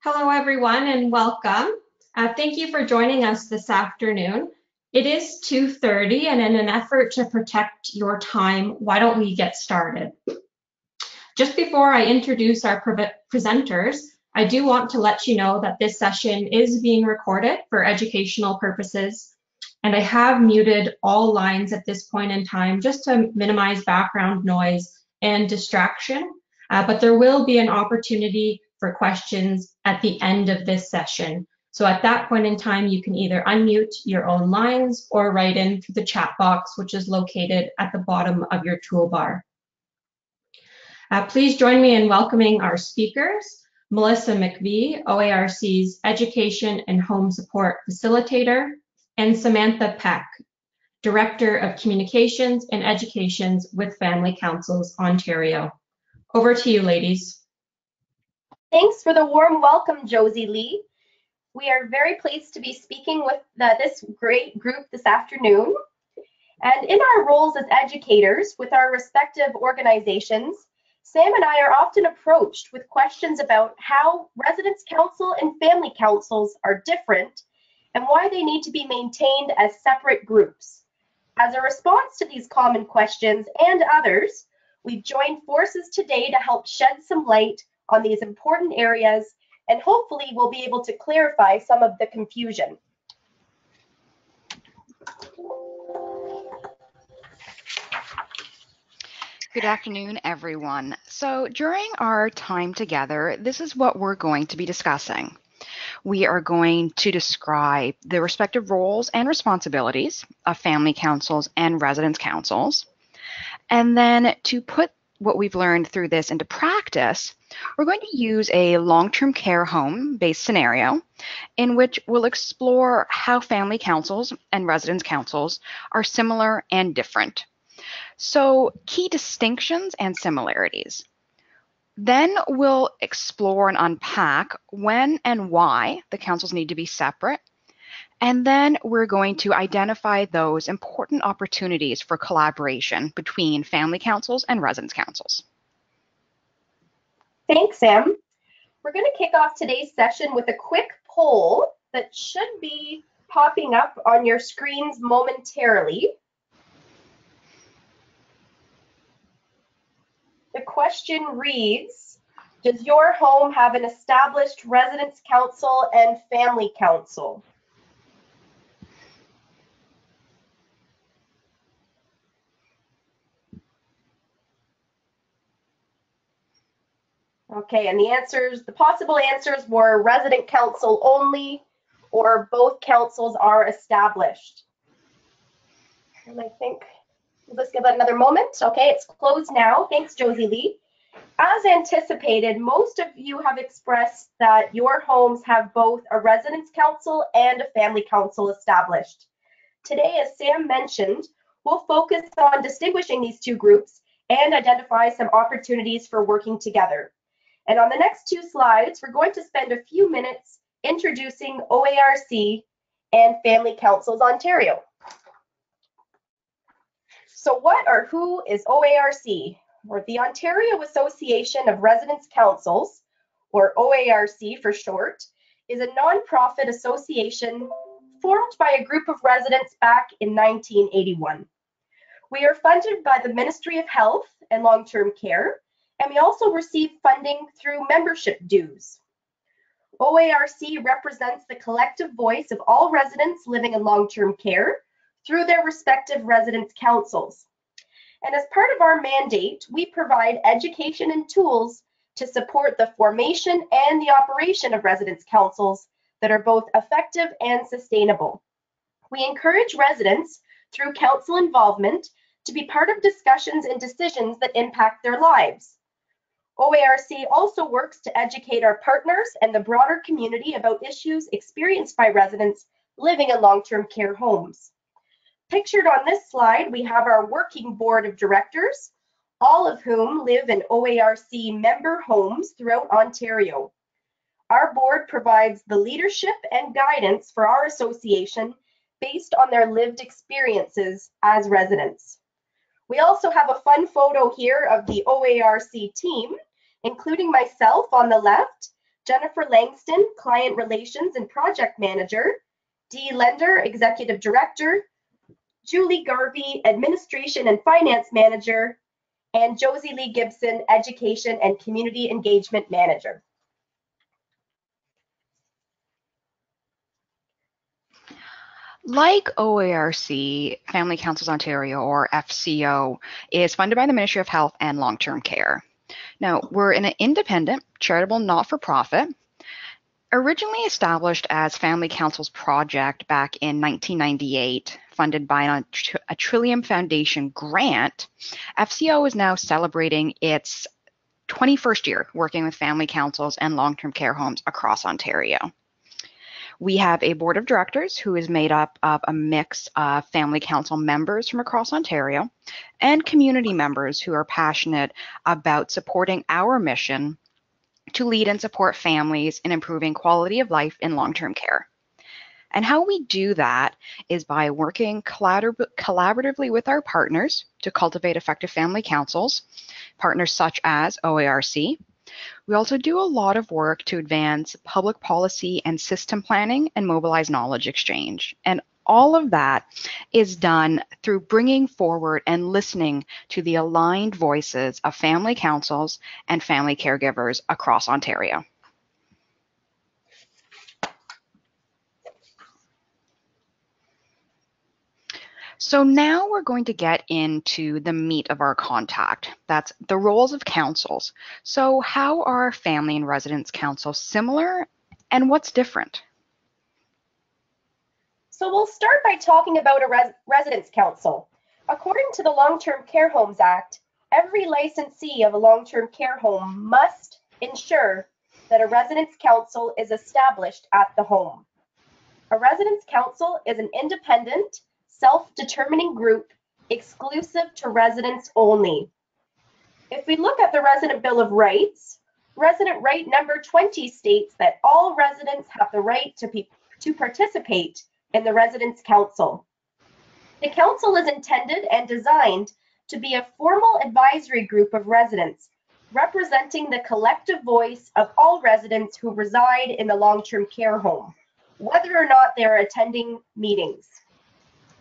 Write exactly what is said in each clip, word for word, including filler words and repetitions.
Hello, everyone, and welcome. Uh, thank you for joining us this afternoon. It is two thirty, and in an effort to protect your time, why don't we get started? Just before I introduce our pre presenters, I do want to let you know that this session is being recorded for educational purposes, and I have muted all lines at this point in time just to minimize background noise and distraction, uh, but there will be an opportunity for questions at the end of this session. So at that point in time, you can either unmute your own lines or write in through the chat box, which is located at the bottom of your toolbar. Uh, please join me in welcoming our speakers, Melissa McVie, O A R C's Education and Home Support Facilitator, and Samantha Peck, Director of Communications and Educations with Family Councils Ontario. Over to you, ladies. Thanks for the warm welcome, Josie Lee. We are very pleased to be speaking with the, this great group this afternoon. And in our roles as educators with our respective organizations, Sam and I are often approached with questions about how residents' council and family councils are different and why they need to be maintained as separate groups. As a response to these common questions and others, we've joined forces today to help shed some light on these important areas, and hopefully we'll be able to clarify some of the confusion. Good afternoon, everyone. So during our time together, this is what we're going to be discussing. We are going to describe the respective roles and responsibilities of family councils and residents' councils, and then to put what we've learned through this into practice, we're going to use a long-term care home-based scenario in which we'll explore how family councils and residents' councils are similar and different. So key distinctions and similarities. Then we'll explore and unpack when and why the councils need to be separate. And then we're going to identify those important opportunities for collaboration between family councils and residents' councils. Thanks, Sam. We're going to kick off today's session with a quick poll that should be popping up on your screens momentarily. The question reads, does your home have an established residents' council and family council? Okay, and the answers, the possible answers were resident council only, or both councils are established. And I think we'll just give it another moment. Okay, it's closed now. Thanks, Josie Lee. As anticipated, most of you have expressed that your homes have both a residents council and a family council established. Today, as Sam mentioned, we'll focus on distinguishing these two groups and identify some opportunities for working together. And on the next two slides, we're going to spend a few minutes introducing O A R C and Family Councils Ontario. So what or who is O A R C? Or the Ontario Association of Residents' Councils, or O A R C for short, is a nonprofit association formed by a group of residents back in nineteen eighty-one. We are funded by the Ministry of Health and Long-Term Care, and we also receive funding through membership dues. O A R C represents the collective voice of all residents living in long-term care through their respective residents' councils. And as part of our mandate, we provide education and tools to support the formation and the operation of residents' councils that are both effective and sustainable. We encourage residents through council involvement to be part of discussions and decisions that impact their lives. O A R C also works to educate our partners and the broader community about issues experienced by residents living in long-term care homes. Pictured on this slide, we have our working board of directors, all of whom live in O A R C member homes throughout Ontario. Our board provides the leadership and guidance for our association based on their lived experiences as residents. We also have a fun photo here of the O A R C team, including myself on the left, Jennifer Langston, Client Relations and Project Manager, Dee Lender, Executive Director, Julie Garvey, Administration and Finance Manager, and Josie Lee Gibson, Education and Community Engagement Manager. Like O A R C, Family Councils Ontario, or F C O, is funded by the Ministry of Health and Long-Term Care. Now, we're an independent, charitable, not-for-profit, originally established as Family Councils Project back in nineteen ninety-eight, funded by a, a Trillium Foundation grant. F C O is now celebrating its twenty-first year working with family councils and long-term care homes across Ontario. We have a board of directors who is made up of a mix of family council members from across Ontario and community members who are passionate about supporting our mission to lead and support families in improving quality of life in long-term care. And how we do that is by working collabor- collaboratively with our partners to cultivate effective family councils, partners such as O A R C. We also do a lot of work to advance public policy and system planning and mobilize knowledge exchange. And all of that is done through bringing forward and listening to the aligned voices of family councils and family caregivers across Ontario. So now we're going to get into the meat of our contact. That's the roles of councils. So how are family and residence councils similar and what's different? So we'll start by talking about a res residence council. According to the Long-Term Care Homes Act, every licensee of a long-term care home must ensure that a residence council is established at the home. A residence council is an independent, self-determining group exclusive to residents only. If we look at the Resident Bill of Rights, Resident Right number twenty states that all residents have the right to, be, to participate in the Residence Council. The Council is intended and designed to be a formal advisory group of residents, representing the collective voice of all residents who reside in the long-term care home, whether or not they are attending meetings.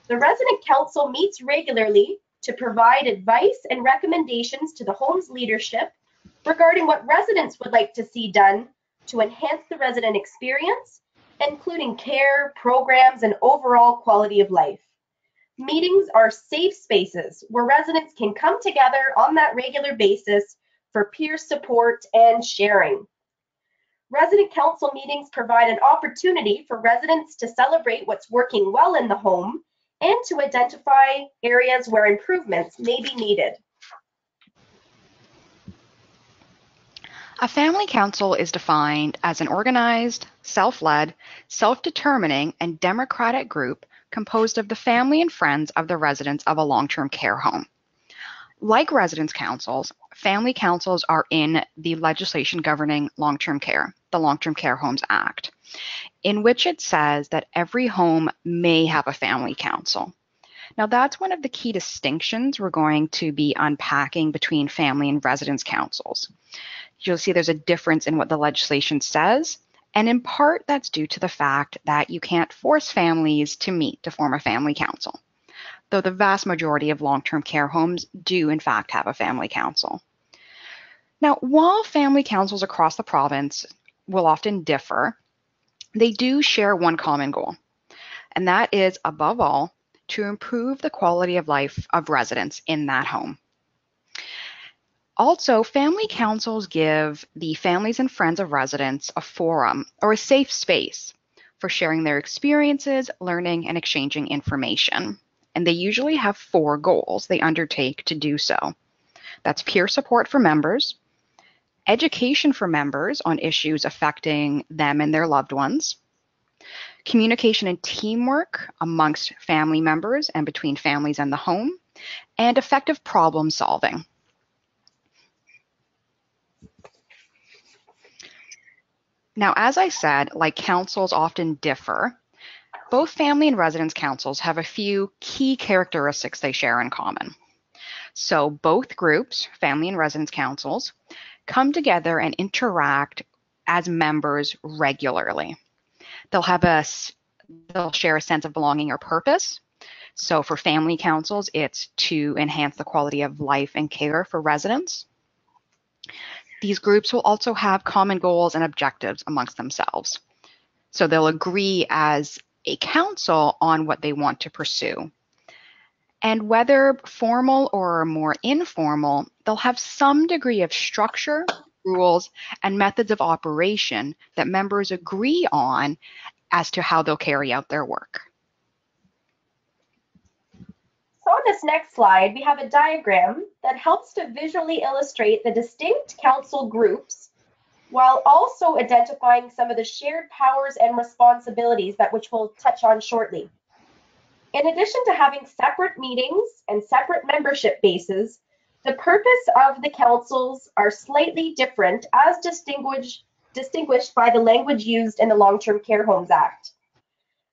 The Resident Council meets regularly to provide advice and recommendations to the home's leadership regarding what residents would like to see done to enhance the resident experience, including care, programs, and overall quality of life. Meetings are safe spaces where residents can come together on that regular basis for peer support and sharing. Resident Council meetings provide an opportunity for residents to celebrate what's working well in the home and to identify areas where improvements may be needed. A family council is defined as an organized, self-led, self-determining, and democratic group composed of the family and friends of the residents of a long-term care home. Like residence councils, family councils are in the legislation governing long-term care, the Long-Term Care Homes Act, in which it says that every home may have a family council. Now, that's one of the key distinctions we're going to be unpacking between family and residence councils. You'll see there's a difference in what the legislation says, and in part that's due to the fact that you can't force families to meet to form a family council, though the vast majority of long-term care homes do in fact have a family council. Now, while family councils across the province will often differ, they do share one common goal, and that is, above all, to improve the quality of life of residents in that home. Also, family councils give the families and friends of residents a forum or a safe space for sharing their experiences, learning, and exchanging information. And they usually have four goals they undertake to do so. That's peer support for members, education for members on issues affecting them and their loved ones, communication and teamwork amongst family members and between families and the home, and effective problem solving. Now, as I said, like councils often differ, both family and residence councils have a few key characteristics they share in common. So both groups, family and residence councils, come together and interact as members regularly. They'll have a, they'll share a sense of belonging or purpose. So for family councils, it's to enhance the quality of life and care for residents. These groups will also have common goals and objectives amongst themselves. So they'll agree as a council on what they want to pursue. And whether formal or more informal, they'll have some degree of structure, rules, and methods of operation that members agree on as to how they'll carry out their work. So on this next slide, we have a diagram that helps to visually illustrate the distinct council groups while also identifying some of the shared powers and responsibilities that which we'll touch on shortly. In addition to having separate meetings and separate membership bases, the purpose of the councils are slightly different as distinguished, distinguished by the language used in the Long-Term Care Homes Act.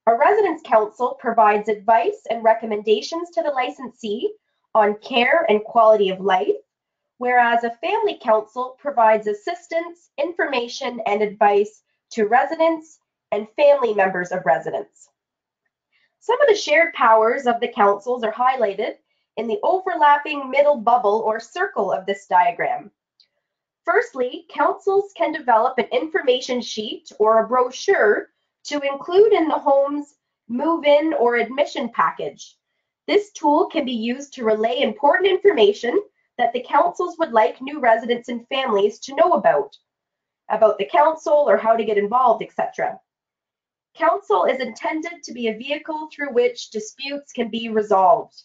A residence council provides advice and recommendations to the licensee on care and quality of life, whereas a family council provides assistance, information, and advice to residents and family members of residents. Some of the shared powers of the councils are highlighted in the overlapping middle bubble or circle of this diagram. Firstly, councils can develop an information sheet or a brochure to include in the home's move-in or admission package. This tool can be used to relay important information that the councils would like new residents and families to know about, about the council or how to get involved, et cetera. Council is intended to be a vehicle through which disputes can be resolved.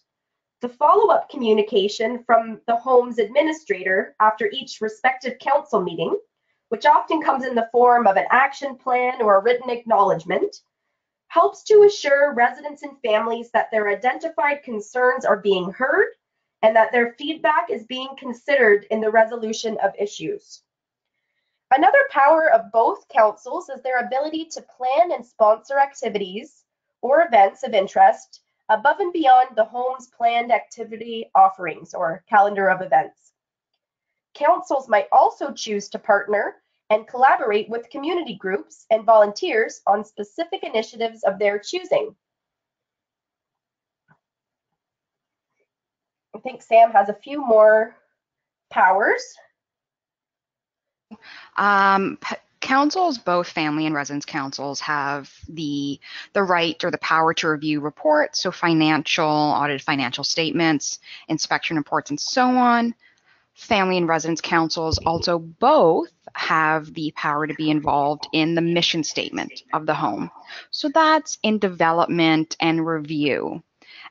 The follow-up communication from the home's administrator after each respective council meeting, which often comes in the form of an action plan or a written acknowledgement, helps to assure residents and families that their identified concerns are being heard and that their feedback is being considered in the resolution of issues. Another power of both councils is their ability to plan and sponsor activities or events of interest above and beyond the home's planned activity offerings or calendar of events. Councils might also choose to partner and collaborate with community groups and volunteers on specific initiatives of their choosing. I think Sam has a few more powers. Um, councils, both family and residence councils, have the, the right or the power to review reports, so financial, audited financial statements, inspection reports, and so on. Family and residence councils also both have the power to be involved in the mission statement of the home. So that's in development and review.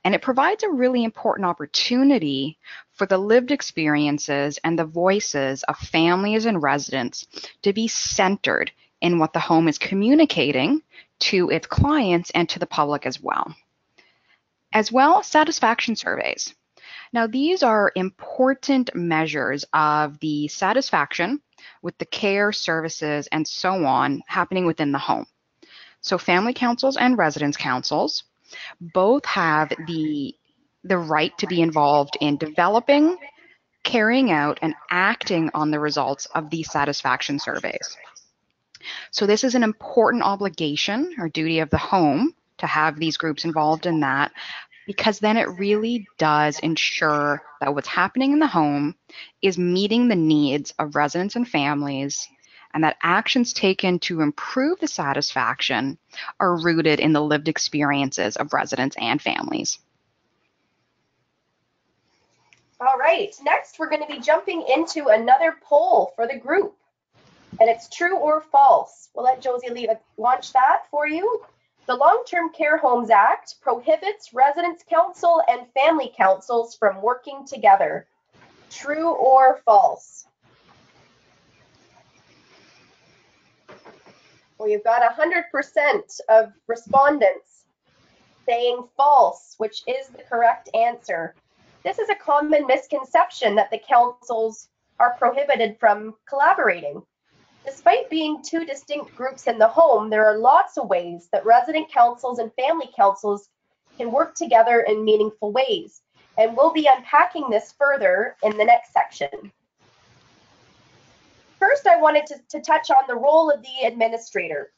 And it provides a really important opportunity for the lived experiences and the voices of families and residents to be centered in what the home is communicating to its clients and to the public as well. As well, satisfaction surveys. Now, these are important measures of the satisfaction with the care, services, and so on happening within the home. So family councils and residence councils both have the, the right to be involved in developing, carrying out, and acting on the results of these satisfaction surveys. So this is an important obligation or duty of the home to have these groups involved in that, because then it really does ensure that what's happening in the home is meeting the needs of residents and families, and that actions taken to improve the satisfaction are rooted in the lived experiences of residents and families. All right, next we're going to be jumping into another poll for the group, and it's true or false. We'll let Josie Lee launch that for you. The Long-Term Care Homes Act prohibits residence council and family councils from working together. True or false? Well, you've got one hundred percent of respondents saying false, which is the correct answer. This is a common misconception that the councils are prohibited from collaborating. Despite being two distinct groups in the home, there are lots of ways that resident councils and family councils can work together in meaningful ways. and we'll be unpacking this further in the next section. First, I wanted to, to touch on the role of the administrator.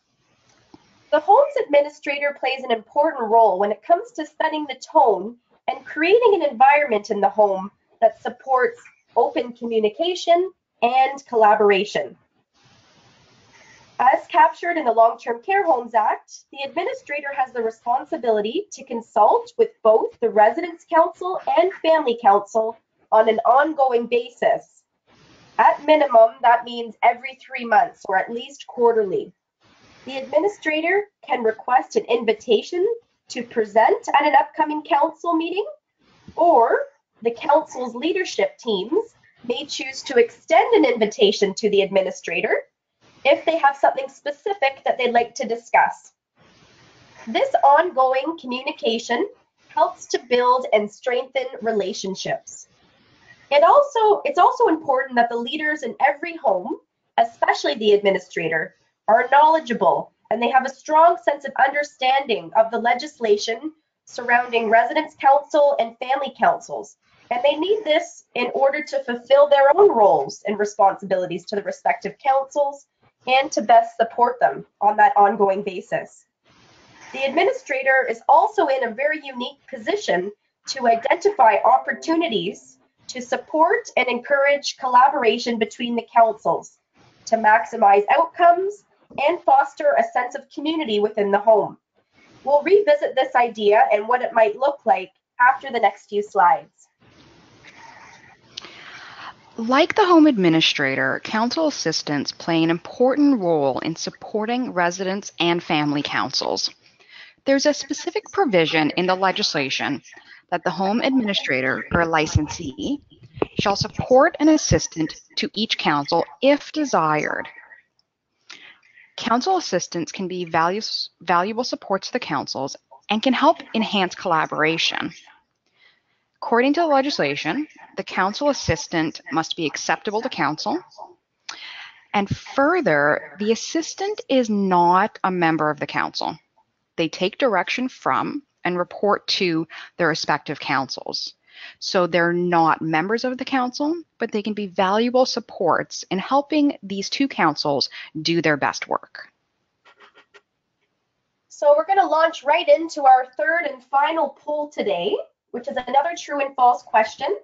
The homes administrator plays an important role when it comes to setting the tone and creating an environment in the home that supports open communication and collaboration. As captured in the Long-Term Care Homes Act, the administrator has the responsibility to consult with both the Residents' Council and Family Council on an ongoing basis. At minimum, that means every three months or at least quarterly. The administrator can request an invitation to present at an upcoming council meeting, or the council's leadership teams may choose to extend an invitation to the administrator if they have something specific that they'd like to discuss. This ongoing communication helps to build and strengthen relationships. It also, it's also important that the leaders in every home, especially the administrator, are knowledgeable and they have a strong sense of understanding of the legislation surrounding residents' council and family councils. And they need this in order to fulfill their own roles and responsibilities to the respective councils and to best support them on that ongoing basis. The administrator is also in a very unique position to identify opportunities to support and encourage collaboration between the councils, to maximize outcomes and foster a sense of community within the home. We'll revisit this idea and what it might look like after the next few slides. Like the home administrator, council assistants play an important role in supporting residents and family councils. There's a specific provision in the legislation that the home administrator or licensee shall support an assistant to each council if desired. Council assistants can be values, valuable supports to the councils and can help enhance collaboration. According to the legislation, the council assistant must be acceptable to council. And further, the assistant is not a member of the council. They take direction from and report to their respective councils. So they're not members of the council, but they can be valuable supports in helping these two councils do their best work. So we're going to launch right into our third and final poll today, which is another true and false question.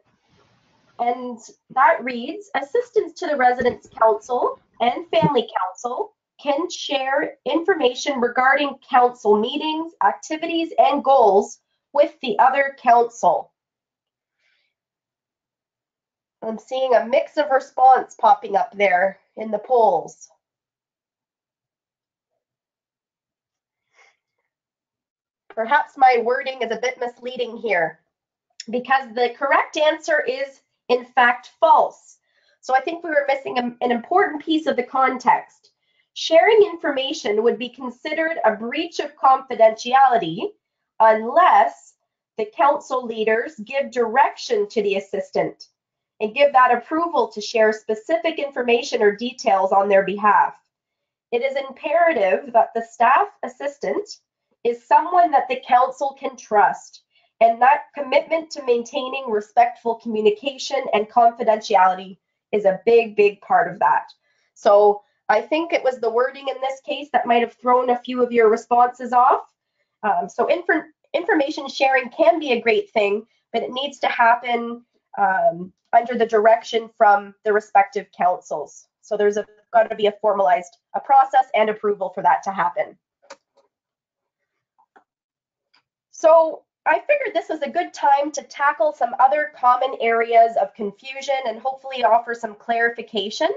And that reads, assistants to the Residents' Council and Family Council can share information regarding council meetings, activities, and goals with the other council. I'm seeing a mix of response popping up there in the polls. Perhaps my wording is a bit misleading here because the correct answer is in fact false. So I think we were missing a, an important piece of the context. Sharing information would be considered a breach of confidentiality unless the council leaders give direction to the assistant and give that approval to share specific information or details on their behalf. It is imperative that the staff assistant is someone that the council can trust, and that commitment to maintaining respectful communication and confidentiality is a big, big part of that. So I think it was the wording in this case that might have thrown a few of your responses off. Um, so inf information sharing can be a great thing, but it needs to happen um, under the direction from the respective councils. So there's a, got to be a formalized a process and approval for that to happen. So I figured this was a good time to tackle some other common areas of confusion and hopefully offer some clarification.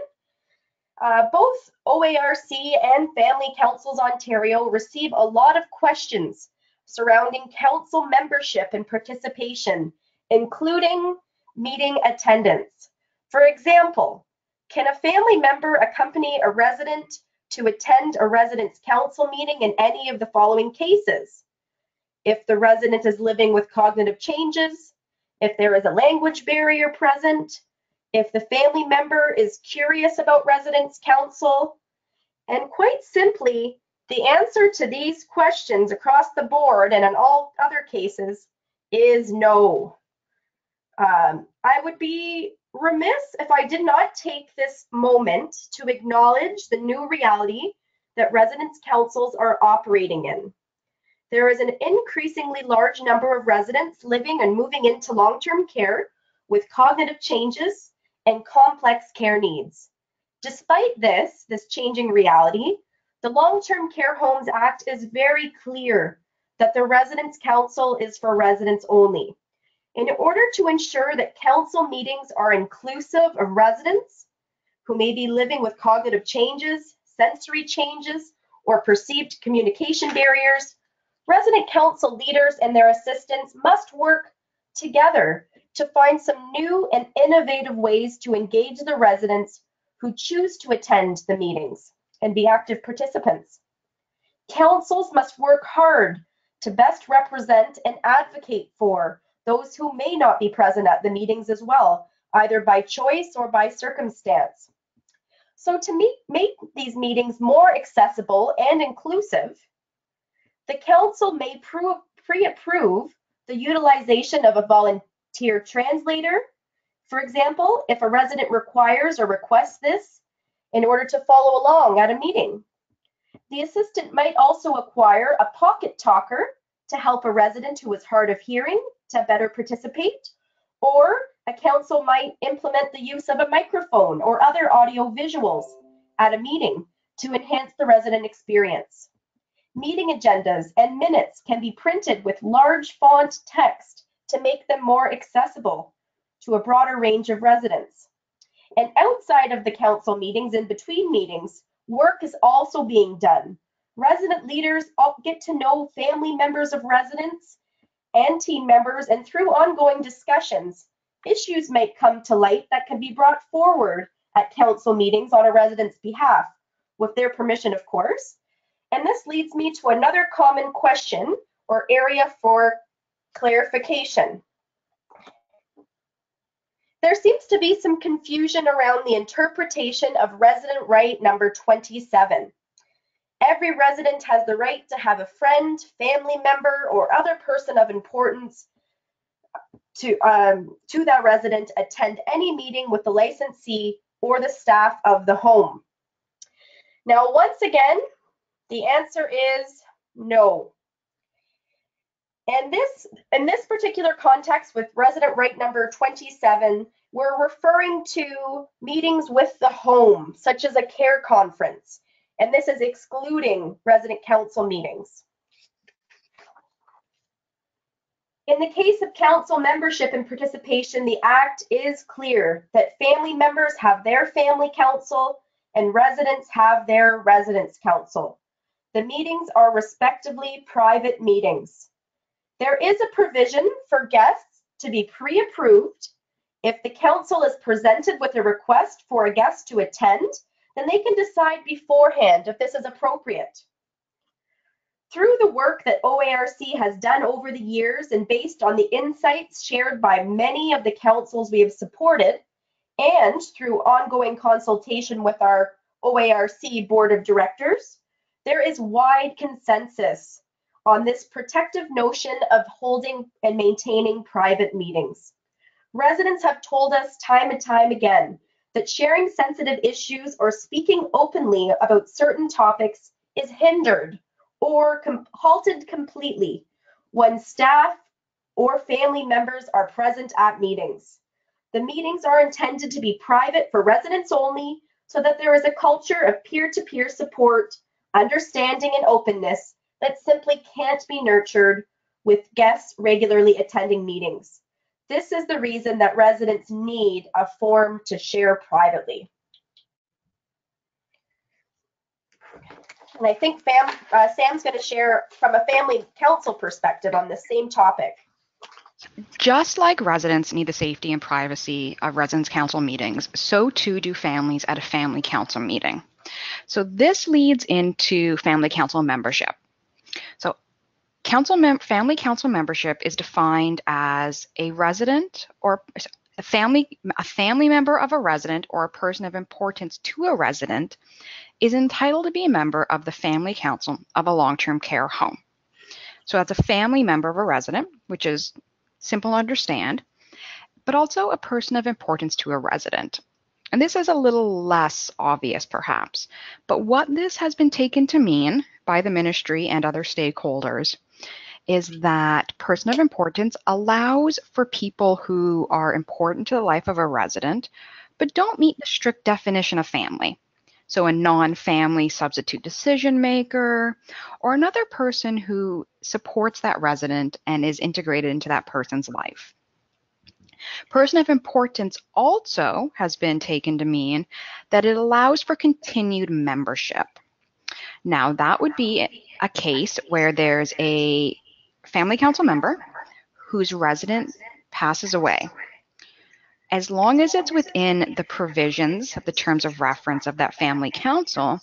Uh, both O A R C and Family Councils Ontario receive a lot of questions surrounding council membership and participation, including meeting attendance. For example, can a family member accompany a resident to attend a resident's council meeting in any of the following cases? If the resident is living with cognitive changes, if there is a language barrier present, if the family member is curious about residents' council, and quite simply, the answer to these questions across the board and in all other cases is no. Um, I would be remiss if I did not take this moment to acknowledge the new reality that residents' councils are operating in. There is an increasingly large number of residents living and moving into long-term care with cognitive changes and complex care needs. Despite this, this changing reality, the Long-Term Care Homes Act is very clear that the Residents' Council is for residents only. In order to ensure that council meetings are inclusive of residents who may be living with cognitive changes, sensory changes, or perceived communication barriers, resident council leaders and their assistants must work together to find some new and innovative ways to engage the residents who choose to attend the meetings and be active participants. Councils must work hard to best represent and advocate for those who may not be present at the meetings as well, either by choice or by circumstance. So to meet, make these meetings more accessible and inclusive, the council may pre-approve the utilization of a volunteer translator. For example, if a resident requires or requests this in order to follow along at a meeting. The assistant might also acquire a pocket talker to help a resident who is hard of hearing to better participate, or a council might implement the use of a microphone or other audio visuals at a meeting to enhance the resident experience. Meeting agendas and minutes can be printed with large font text to make them more accessible to a broader range of residents. And outside of the council meetings, in between meetings, work is also being done. Resident leaders get to know family members of residents and team members, and through ongoing discussions, issues might come to light that can be brought forward at council meetings on a resident's behalf, with their permission, of course. And this leads me to another common question or area for clarification. There seems to be some confusion around the interpretation of resident right number twenty-seven. Every resident has the right to have a friend, family member, or other person of importance to, um, to that resident attend any meeting with the licensee or the staff of the home. Now, once again, the answer is no. And this, in this particular context with resident right number twenty-seven, we're referring to meetings with the home, such as a care conference. And this is excluding resident council meetings. In the case of council membership and participation, the Act is clear that family members have their family council and residents have their residents' council. The meetings are respectively private meetings. There is a provision for guests to be pre-approved. If the council is presented with a request for a guest to attend, then they can decide beforehand if this is appropriate. Through the work that O A R C has done over the years and based on the insights shared by many of the councils we have supported, and through ongoing consultation with our O A R C Board of Directors, there is wide consensus on this protective notion of holding and maintaining private meetings. Residents have told us time and time again that sharing sensitive issues or speaking openly about certain topics is hindered or com- halted completely when staff or family members are present at meetings. The meetings are intended to be private for residents only so that there is a culture of peer-to-peer support, understanding, and openness that simply can't be nurtured with guests regularly attending meetings. This is the reason that residents need a form to share privately. And I think fam, uh, Sam's going to share from a family council perspective on the same topic. Just like residents need the safety and privacy of residents' council meetings, so too do families at a family council meeting. So this leads into family council membership. So Council mem- family council membership is defined as a resident or a family, a family member of a resident or a person of importance to a resident is entitled to be a member of the family council of a long-term care home. So that's a family member of a resident, which is simple to understand. but also a person of importance to a resident. And this is a little less obvious, perhaps, but what this has been taken to mean by the ministry and other stakeholders is that person of importance allows for people who are important to the life of a resident, but don't meet the strict definition of family. So a non-family substitute decision maker, or another person who supports that resident and is integrated into that person's life. Person of importance also has been taken to mean that it allows for continued membership. Now, that would be a case where there's a family council member whose resident passes away. As long as it's within the provisions of the terms of reference of that family council,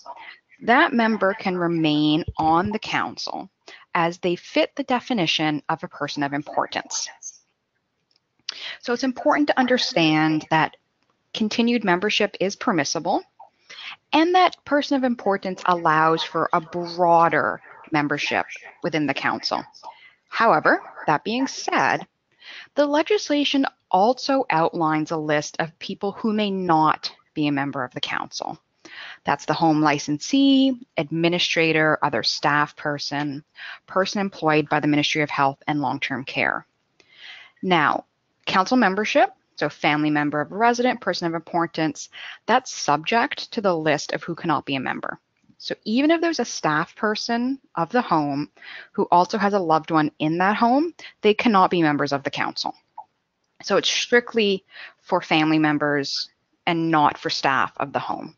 that member can remain on the council as they fit the definition of a person of importance. So it's important to understand that continued membership is permissible and that person of importance allows for a broader membership within the council. However, that being said, the legislation also outlines a list of people who may not be a member of the council. That's the home licensee, administrator, other staff person, person employed by the Ministry of Health and Long-Term Care. Now, council membership, so family member of a resident, person of importance, that's subject to the list of who cannot be a member. So even if there's a staff person of the home who also has a loved one in that home, they cannot be members of the council. So it's strictly for family members and not for staff of the home.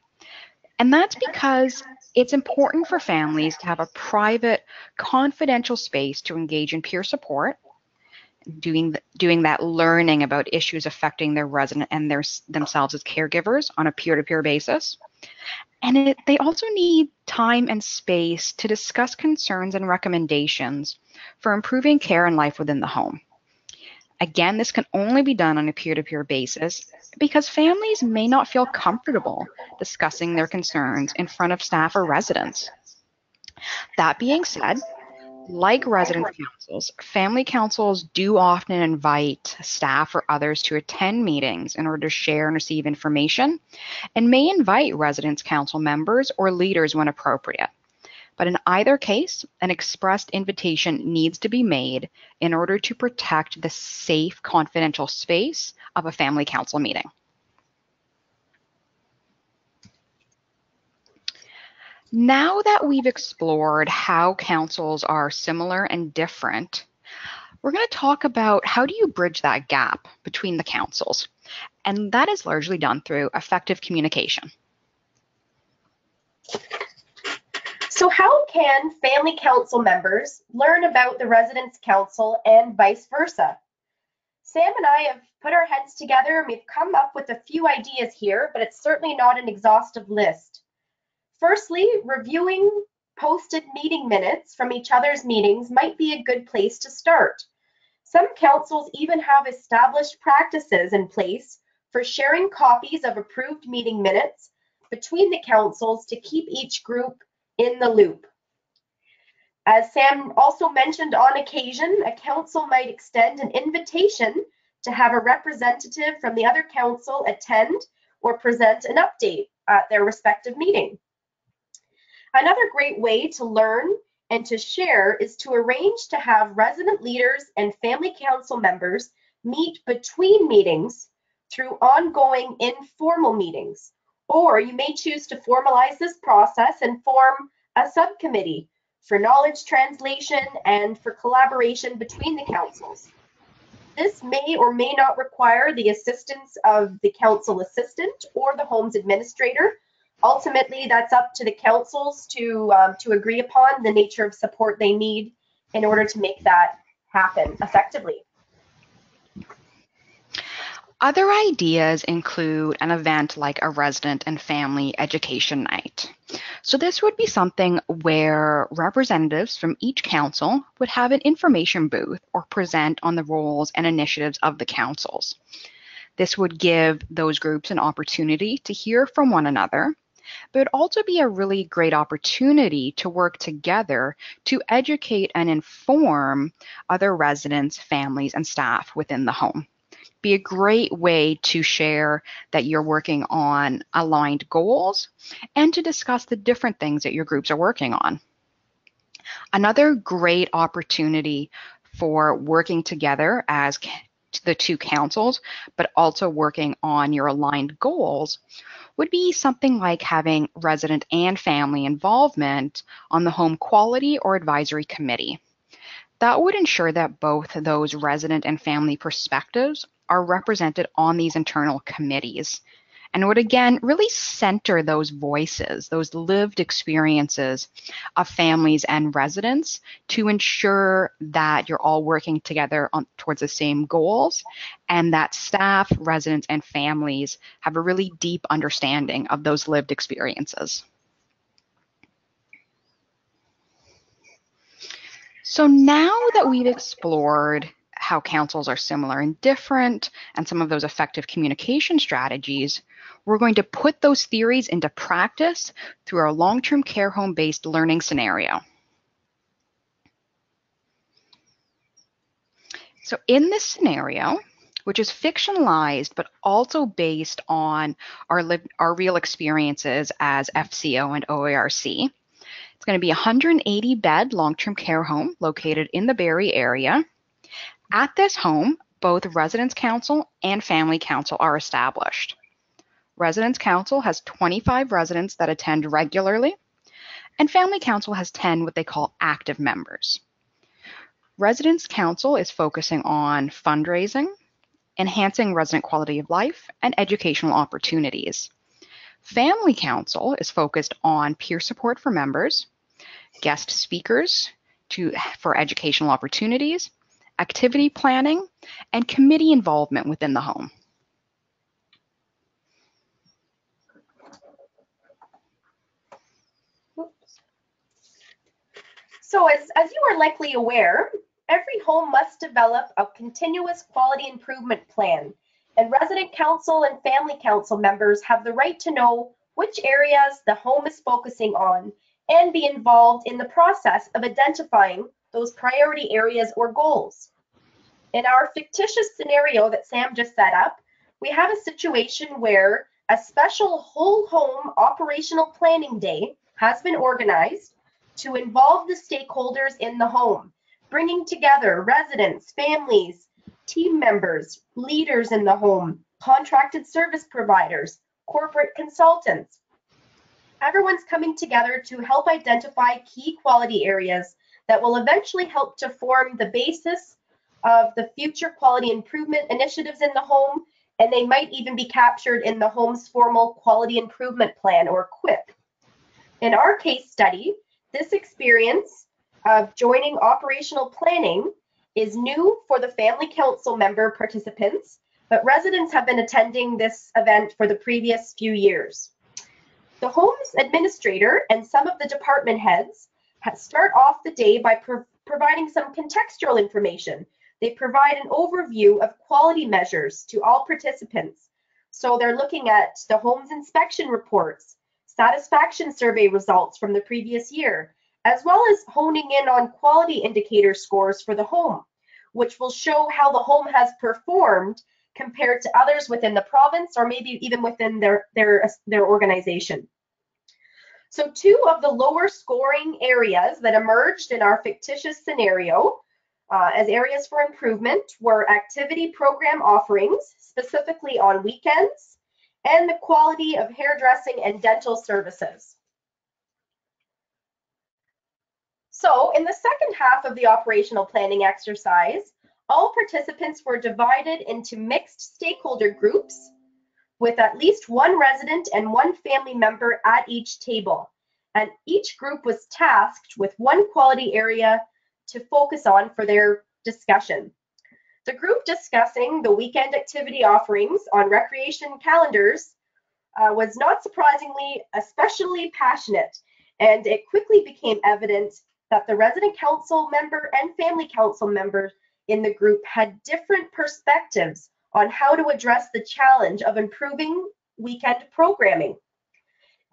And that's because it's important for families to have a private, confidential space to engage in peer support, doing doing that learning about issues affecting their resident and their themselves as caregivers on a peer-to-peer basis. And it, they also need time and space to discuss concerns and recommendations for improving care and life within the home. Again, this can only be done on a peer-to-peer basis because families may not feel comfortable discussing their concerns in front of staff or residents. That being said, like residence councils, family councils do often invite staff or others to attend meetings in order to share and receive information, and may invite residence council members or leaders when appropriate. But in either case, an expressed invitation needs to be made in order to protect the safe, confidential space of a family council meeting. Now that we've explored how councils are similar and different, we're going to talk about how do you bridge that gap between the councils, and that is largely done through effective communication. So how can family council members learn about the residents' council and vice versa? Sam and I have put our heads together and we've come up with a few ideas here, but it's certainly not an exhaustive list. Firstly, reviewing posted meeting minutes from each other's meetings might be a good place to start. Some councils even have established practices in place for sharing copies of approved meeting minutes between the councils to keep each group in the loop. As Sam also mentioned, on occasion, a council might extend an invitation to have a representative from the other council attend or present an update at their respective meeting. Another great way to learn and to share is to arrange to have resident leaders and family council members meet between meetings through ongoing informal meetings. Or you may choose to formalize this process and form a subcommittee for knowledge translation and for collaboration between the councils. This may or may not require the assistance of the council assistant or the home's administrator. Ultimately, that's up to the councils to um, to agree upon the nature of support they need in order to make that happen effectively. Other ideas include an event like a resident and family education night. So this would be something where representatives from each council would have an information booth or present on the roles and initiatives of the councils. This would give those groups an opportunity to hear from one another, but it would also be a really great opportunity to work together to educate and inform other residents, families, and staff within the home. be a great way to share that you're working on aligned goals and to discuss the different things that your groups are working on. Another great opportunity for working together as the two councils, but also working on your aligned goals, would be something like having resident and family involvement on the home quality or advisory committee. That would ensure that both those resident and family perspectives are represented on these internal committees, and would again really center those voices, those lived experiences of families and residents, to ensure that you're all working together on, towards the same goals, and that staff, residents, and families have a really deep understanding of those lived experiences. So now that we've explored how councils are similar and different, and some of those effective communication strategies, we're going to put those theories into practice through our long-term care home-based learning scenario. So in this scenario, which is fictionalized but also based on our, lived, our real experiences as F C O and O A R C, it's going to be a one hundred eighty bed long-term care home located in the Barrie area. At this home, both Residents' Council and Family Council are established. Residents' Council has twenty-five residents that attend regularly, and Family Council has ten what they call active members. Residents' Council is focusing on fundraising, enhancing resident quality of life, and educational opportunities. Family Council is focused on peer support for members, guest speakers to, for educational opportunities, activity planning, and committee involvement within the home. So as, as you are likely aware, every home must develop a continuous quality improvement plan, and resident council and family council members have the right to know which areas the home is focusing on and be involved in the process of identifying those priority areas or goals. In our fictitious scenario that Sam just set up, we have a situation where a special whole home operational planning day has been organized to involve the stakeholders in the home, bringing together residents, families, team members, leaders in the home, contracted service providers, corporate consultants. Everyone's coming together to help identify key quality areas that will eventually help to form the basis of the future quality improvement initiatives in the home, and they might even be captured in the home's formal quality improvement plan, or QIP. In our case study, this experience of joining operational planning is new for the family council member participants, but residents have been attending this event for the previous few years. The home's administrator and some of the department heads start off the day by pro- providing some contextual information. They provide an overview of quality measures to all participants. So they're looking at the home's inspection reports, satisfaction survey results from the previous year, as well as honing in on quality indicator scores for the home, which will show how the home has performed compared to others within the province, or maybe even within their, their, their organization. So two of the lower scoring areas that emerged in our fictitious scenario uh, as areas for improvement were activity program offerings, specifically on weekends, and the quality of hairdressing and dental services. So in the second half of the operational planning exercise, all participants were divided into mixed stakeholder groups, with at least one resident and one family member at each table. And each group was tasked with one quality area to focus on for their discussion. The group discussing the weekend activity offerings on recreation calendars uh, was not surprisingly especially passionate, and it quickly became evident that the resident council member and family council member in the group had different perspectives on how to address the challenge of improving weekend programming.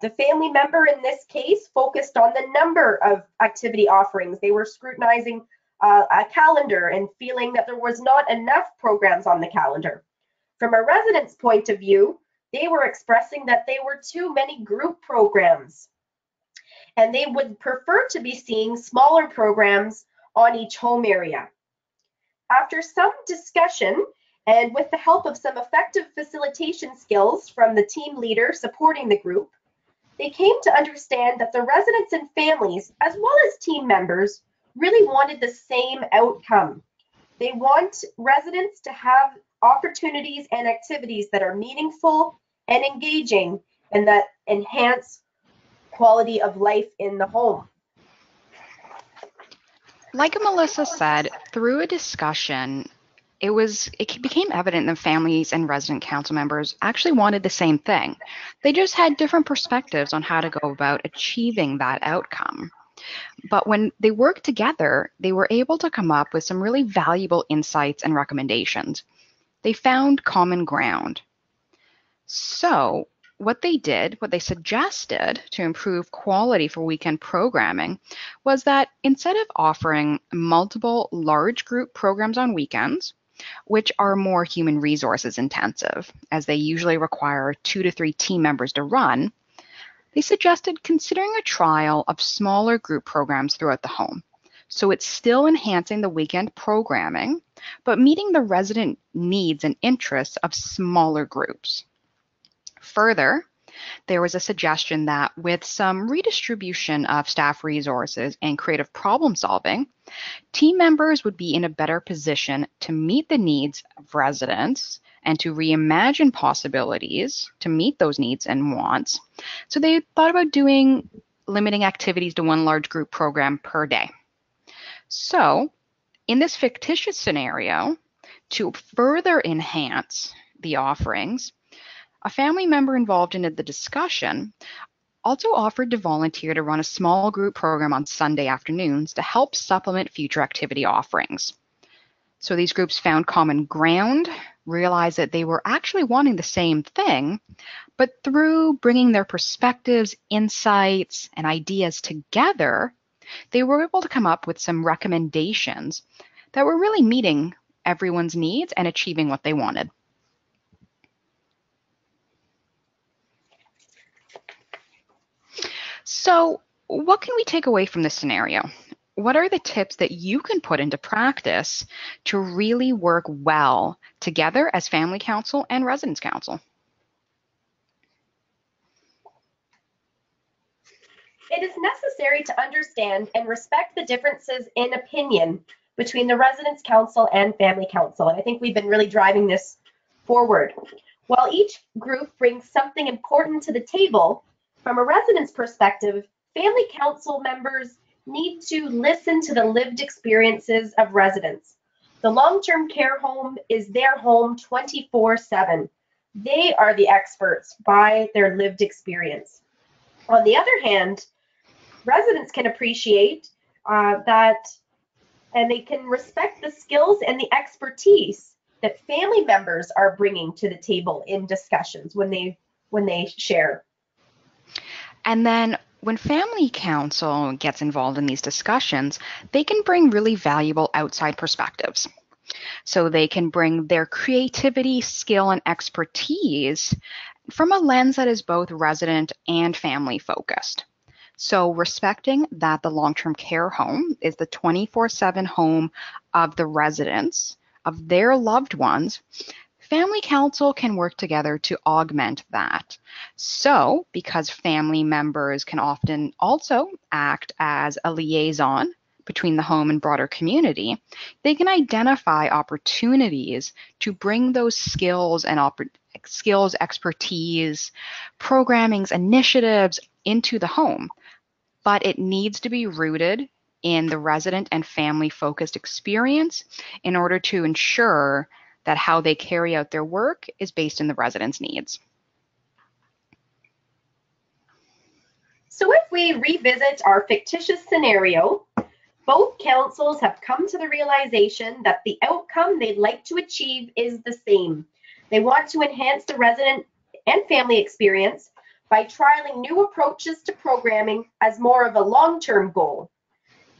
The family member in this case focused on the number of activity offerings. They were scrutinizing uh, a calendar and feeling that there was not enough programs on the calendar. From a resident's point of view, they were expressing that they were too many group programs, and they would prefer to be seeing smaller programs on each home area. After some discussion, and with the help of some effective facilitation skills from the team leader supporting the group, they came to understand that the residents and families, as well as team members, really wanted the same outcome. They want residents to have opportunities and activities that are meaningful and engaging and that enhance quality of life in the home. Like Melissa said, through a discussion, it was it became evident that families and resident council members actually wanted the same thing. They just had different perspectives on how to go about achieving that outcome. But when they worked together, they were able to come up with some really valuable insights and recommendations. They found common ground. So what they did, what they suggested to improve quality for weekend programming, was that instead of offering multiple large group programs on weekends, which are more human resources intensive, as they usually require two to three team members to run, they suggested considering a trial of smaller group programs throughout the home. So it's still enhancing the weekend programming, but meeting the resident needs and interests of smaller groups. Further, there was a suggestion that with some redistribution of staff resources and creative problem solving, team members would be in a better position to meet the needs of residents and to reimagine possibilities to meet those needs and wants. So they thought about doing limiting activities to one large group program per day. So in this fictitious scenario, to further enhance the offerings, a family member involved in the discussion also offered to volunteer to run a small group program on Sunday afternoons to help supplement future activity offerings. So these groups found common ground, realized that they were actually wanting the same thing, but through bringing their perspectives, insights, and ideas together, they were able to come up with some recommendations that were really meeting everyone's needs and achieving what they wanted. So what can we take away from this scenario? What are the tips that you can put into practice to really work well together as Family Council and Residents Council? It is necessary to understand and respect the differences in opinion between the Residents Council and Family Council. And I think we've been really driving this forward. While each group brings something important to the table, from a resident's perspective, family council members need to listen to the lived experiences of residents. The long-term care home is their home twenty-four seven. They are the experts by their lived experience. On the other hand, residents can appreciate uh, that, and they can respect the skills and the expertise that family members are bringing to the table in discussions when they, when they share. And then when Family Council gets involved in these discussions, they can bring really valuable outside perspectives. So they can bring their creativity, skill, and expertise from a lens that is both resident and family focused. So respecting that the long-term care home is the twenty-four seven home of the residents, of their loved ones, Family Council can work together to augment that. So, because family members can often also act as a liaison between the home and broader community, they can identify opportunities to bring those skills and op- skills, expertise, programmings, initiatives into the home. But it needs to be rooted in the resident and family-focused experience in order to ensure that how they carry out their work is based in the residents' needs. So if we revisit our fictitious scenario, both councils have come to the realization that the outcome they'd like to achieve is the same. They want to enhance the resident and family experience by trialing new approaches to programming as more of a long-term goal.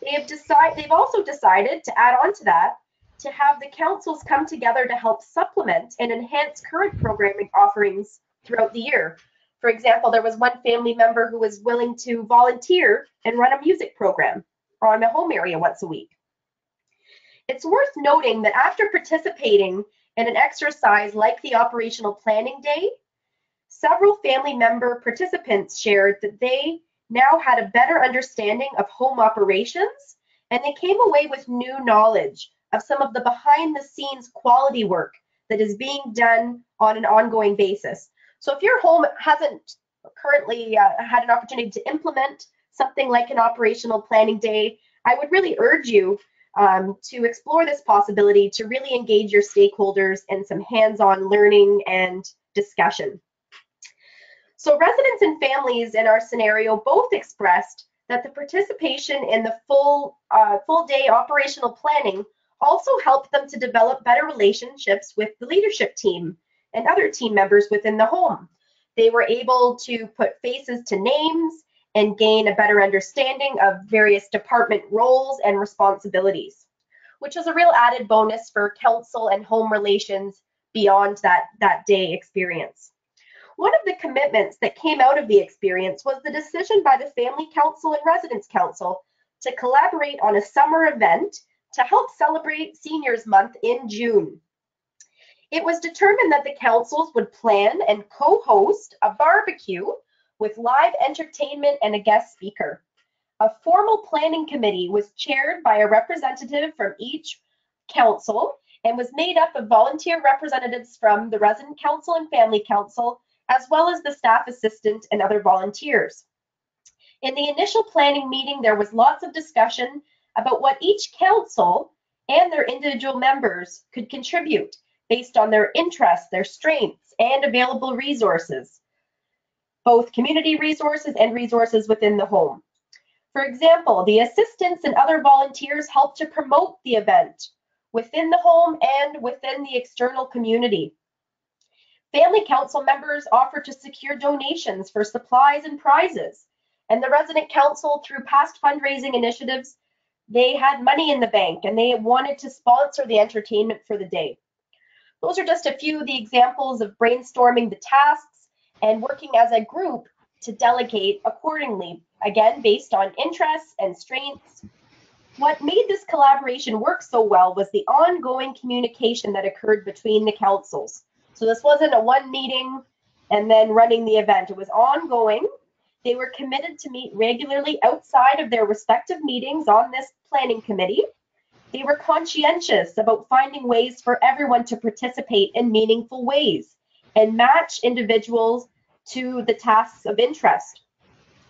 They have decided, they've also decided to add on to that, to have the councils come together to help supplement and enhance current programming offerings throughout the year. For example, there was one family member who was willing to volunteer and run a music program on the home area once a week. It's worth noting that after participating in an exercise like the operational planning day, several family member participants shared that they now had a better understanding of home operations, and they came away with new knowledge of some of the behind the scenes quality work that is being done on an ongoing basis. So if your home hasn't currently uh, had an opportunity to implement something like an operational planning day, I would really urge you um, to explore this possibility to really engage your stakeholders in some hands-on learning and discussion. So residents and families in our scenario both expressed that the participation in the full, uh, full day operational planning also helped them to develop better relationships with the leadership team and other team members within the home. They were able to put faces to names and gain a better understanding of various department roles and responsibilities, which is a real added bonus for council and home relations beyond that, that day experience. One of the commitments that came out of the experience was the decision by the Family Council and Residents' Council to collaborate on a summer event to help celebrate Seniors Month in June. It was determined that the councils would plan and co-host a barbecue with live entertainment and a guest speaker. A formal planning committee was chaired by a representative from each council and was made up of volunteer representatives from the Resident Council and Family Council, as well as the staff assistant and other volunteers. In the initial planning meeting, there was lots of discussion about what each council and their individual members could contribute based on their interests, their strengths, and available resources, both community resources and resources within the home. For example, the assistants and other volunteers helped to promote the event within the home and within the external community. Family council members offered to secure donations for supplies and prizes, and the resident council, through past fundraising initiatives, they had money in the bank and they wanted to sponsor the entertainment for the day. Those are just a few of the examples of brainstorming the tasks and working as a group to delegate accordingly, again, based on interests and strengths. What made this collaboration work so well was the ongoing communication that occurred between the councils. So this wasn't a one meeting and then running the event. It was ongoing. They were committed to meet regularly outside of their respective meetings on this planning committee. They were conscientious about finding ways for everyone to participate in meaningful ways and match individuals to the tasks of interest.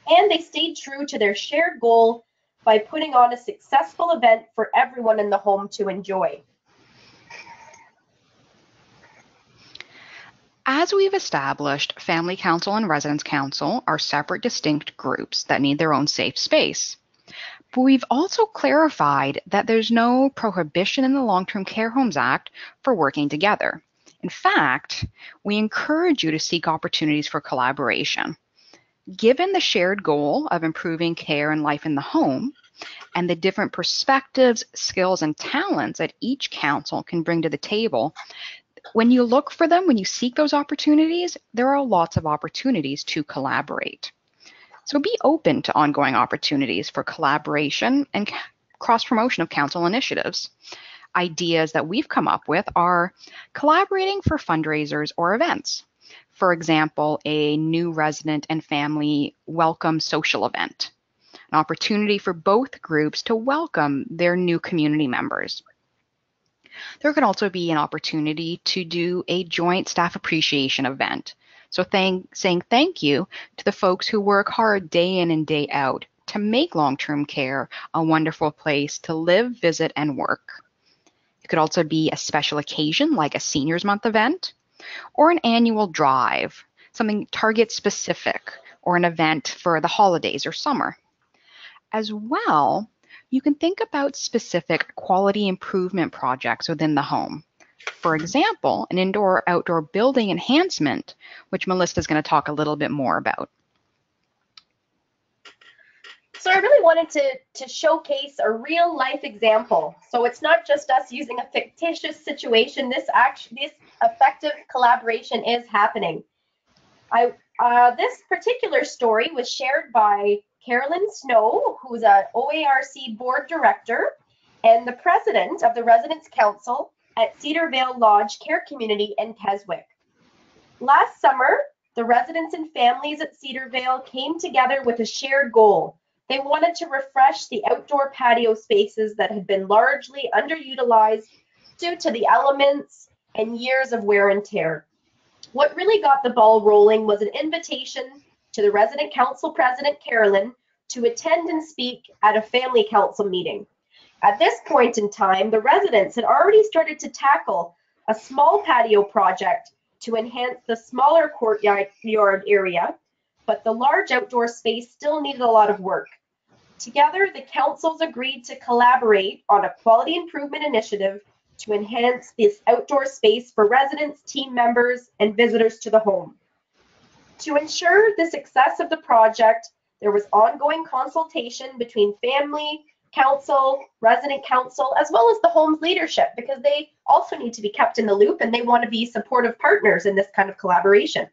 And they stayed true to their shared goal by putting on a successful event for everyone in the home to enjoy. As we've established, Family Council and Residents Council are separate, distinct groups that need their own safe space. But we've also clarified that there's no prohibition in the Long-Term Care Homes Act for working together. In fact, we encourage you to seek opportunities for collaboration. Given the shared goal of improving care and life in the home, and the different perspectives, skills, and talents that each council can bring to the table, when you look for them, when you seek those opportunities, there are lots of opportunities to collaborate. So be open to ongoing opportunities for collaboration and cross-promotion of council initiatives. Ideas that we've come up with are collaborating for fundraisers or events. For example, a new resident and family welcome social event, an opportunity for both groups to welcome their new community members. There could also be an opportunity to do a joint staff appreciation event. So thank, saying thank you to the folks who work hard day in and day out to make long-term care a wonderful place to live, visit, and work. It could also be a special occasion like a Seniors Month event or an annual drive, something target specific, or an event for the holidays or summer. As well, you can think about specific quality improvement projects within the home. For example, an indoor or outdoor building enhancement, which Melissa is going to talk a little bit more about. So I really wanted to, to showcase a real life example. So it's not just us using a fictitious situation. This act, this effective collaboration is happening. I, uh, this particular story was shared by Carolyn Snow, who's an O A R C board director and the president of the Residents' Council at Cedarvale Lodge Care Community in Keswick. Last summer, the residents and families at Cedarvale came together with a shared goal. They wanted to refresh the outdoor patio spaces that had been largely underutilized due to the elements and years of wear and tear. What really got the ball rolling was an invitation to the Resident Council President Carolyn to attend and speak at a family council meeting. At this point in time, the residents had already started to tackle a small patio project to enhance the smaller courtyard area, but the large outdoor space still needed a lot of work. Together, the councils agreed to collaborate on a quality improvement initiative to enhance this outdoor space for residents, team members, and visitors to the home. To ensure the success of the project, there was ongoing consultation between family, council, resident council, as well as the home's leadership, because they also need to be kept in the loop and they want to be supportive partners in this kind of collaboration.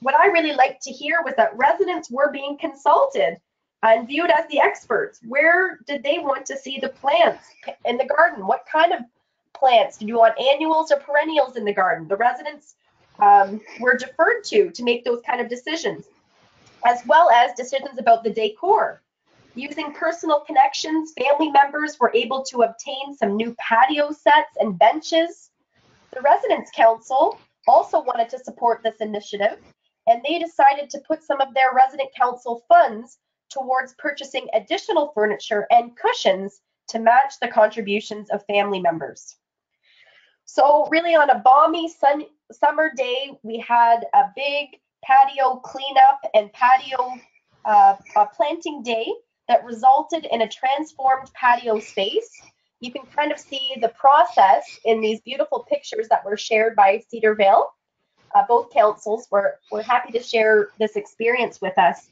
What I really liked to hear was that residents were being consulted and viewed as the experts. Where did they want to see the plants in the garden? What kind of plants? Do you want annuals or perennials in the garden? The residents um, were deferred to to make those kind of decisions, as well as decisions about the decor. Using personal connections, family members were able to obtain some new patio sets and benches. The Residents' Council also wanted to support this initiative, and they decided to put some of their Resident Council funds towards purchasing additional furniture and cushions to match the contributions of family members. So really on a balmy sun, summer day, we had a big patio cleanup and patio uh, uh, planting day that resulted in a transformed patio space. You can kind of see the process in these beautiful pictures that were shared by Cedarvale. Uh, both councils were, were happy to share this experience with us.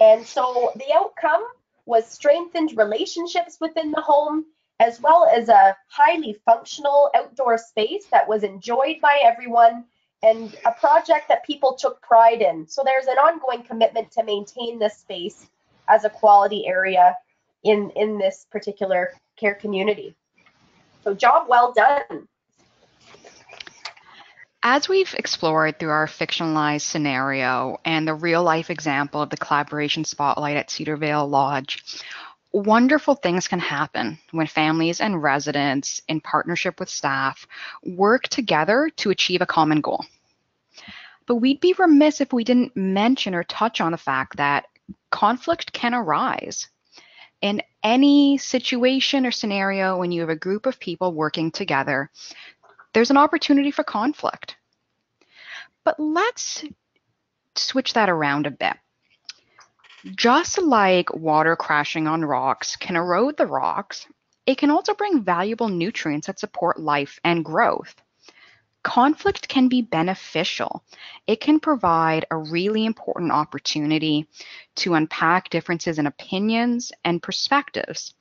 And so the outcome was strengthened relationships within the home, as well as a highly functional outdoor space that was enjoyed by everyone, and a project that people took pride in. So there's an ongoing commitment to maintain this space as a quality area in, in this particular care community. So job well done. As we've explored through our fictionalized scenario and the real life example of the collaboration spotlight at Cedarvale Lodge, wonderful things can happen when families and residents, in partnership with staff, work together to achieve a common goal. But we'd be remiss if we didn't mention or touch on the fact that conflict can arise in any situation or scenario. When you have a group of people working together, there's an opportunity for conflict. But let's switch that around a bit. Just like water crashing on rocks can erode the rocks, it can also bring valuable nutrients that support life and growth. Conflict can be beneficial. It can provide a really important opportunity to unpack differences in opinions and perspectives.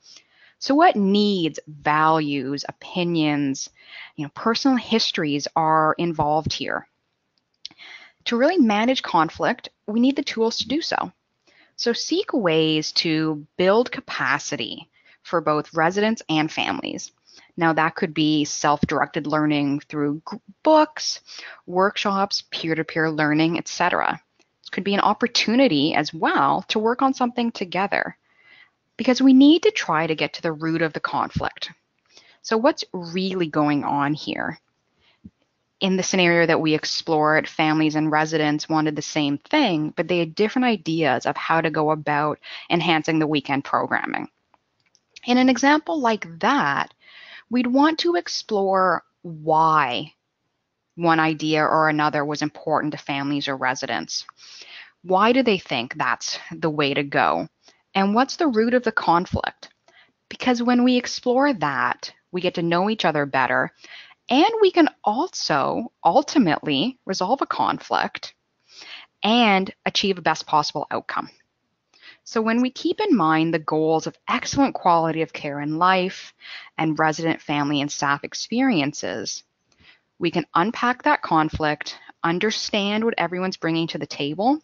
So what needs, values, opinions, you know, personal histories are involved here. To really manage conflict, we need the tools to do so. So seek ways to build capacity for both residents and families. Now that could be self-directed learning through books, workshops, peer-to-peer learning, et cetera. This could be an opportunity as well to work on something together, because we need to try to get to the root of the conflict. So what's really going on here? In the scenario that we explored, families and residents wanted the same thing, but they had different ideas of how to go about enhancing the weekend programming. In an example like that, we'd want to explore why one idea or another was important to families or residents. Why do they think that's the way to go? And what's the root of the conflict? Because when we explore that, we get to know each other better, and we can also ultimately resolve a conflict and achieve the best possible outcome. So when we keep in mind the goals of excellent quality of care in life and resident, family, and staff experiences, we can unpack that conflict, understand what everyone's bringing to the table,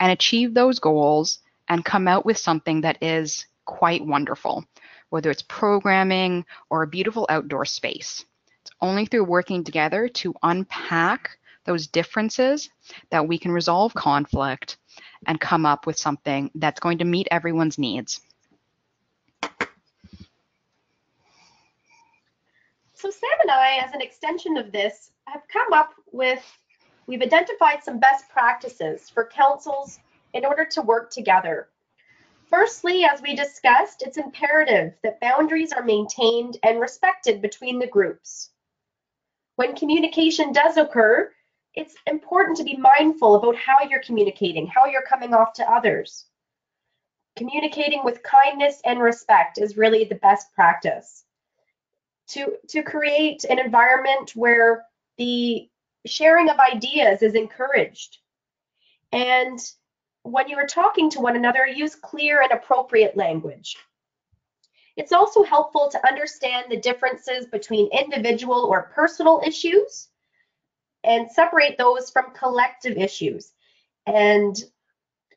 and achieve those goals and come out with something that is quite wonderful, whether it's programming or a beautiful outdoor space. It's only through working together to unpack those differences that we can resolve conflict and come up with something that's going to meet everyone's needs. So Sam and I, as an extension of this, have come up with, we've identified some best practices for councils in order to work together. Firstly, as we discussed, it's imperative that boundaries are maintained and respected between the groups. When communication does occur, it's important to be mindful about how you're communicating, how you're coming off to others. Communicating with kindness and respect is really the best practice. To, to create an environment where the sharing of ideas is encouraged. And when you are talking to one another, use clear and appropriate language. It's also helpful to understand the differences between individual or personal issues and separate those from collective issues, and